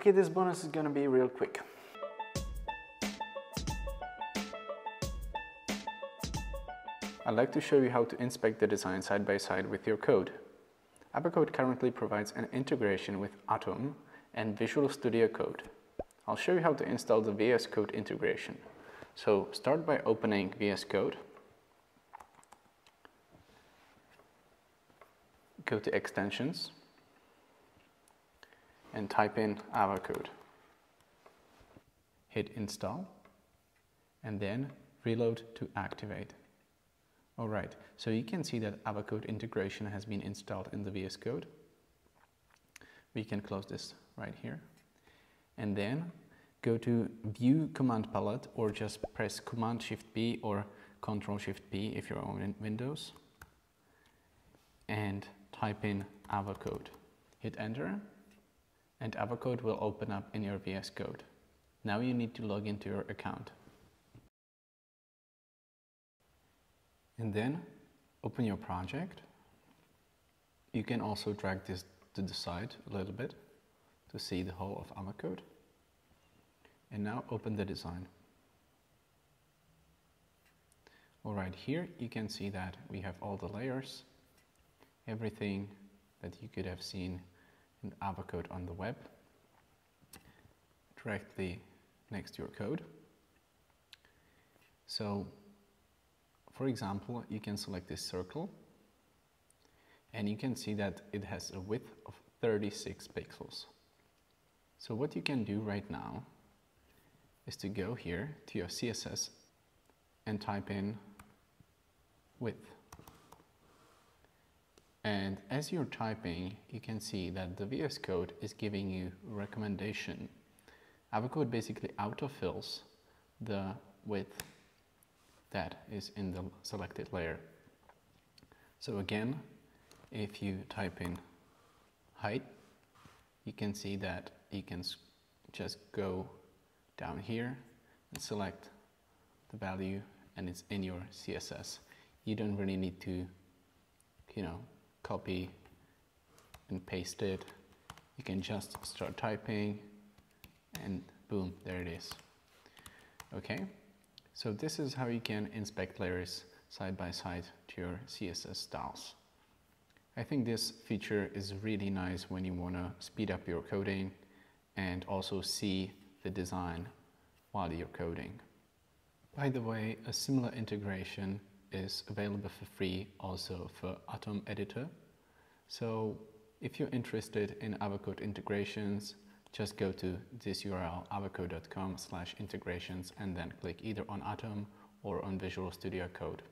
Okay, this bonus is gonna be real quick. I'd like to show you how to inspect the design side by side with your code. Avocode currently provides an integration with Atom and Visual Studio Code. I'll show you how to install the VS Code integration. So start by opening VS Code. Go to Extensions and type in Avocode. Hit Install and then Reload to activate. Alright, so you can see that Avocode integration has been installed in the VS Code. We can close this right here. And then go to View Command Palette, or just press Command Shift B or Control Shift B if you're on Windows, and type in Avocode. Hit Enter and Avocode will open up in your VS Code. Now you need to log into your account. And then open your project. You can also drag this to the side a little bit to see the whole of Avocode. And now open the design. Alright, here you can see that we have all the layers, everything that you could have seen in Avocode on the web, directly next to your code. So, for example, you can select this circle and you can see that it has a width of 36 pixels. So what you can do right now is to go here to your CSS and type in width. And as you're typing, you can see that the VS Code is giving you a recommendation. Avocode basically autofills the width that is in the selected layer. So again, if you type in height, you can see that you can just go down here and select the value and it's in your CSS. You don't really need to, copy and paste it. You can just start typing and boom, there it is. Okay. So this is how you can inspect layers side by side to your CSS styles. I think this feature is really nice when you want to speed up your coding and also see the design while you're coding. By the way, a similar integration is available for free also for Atom Editor. So if you're interested in Avocode integrations, just go to this URL, avocode.com/integrations, and then click either on Atom or on Visual Studio Code.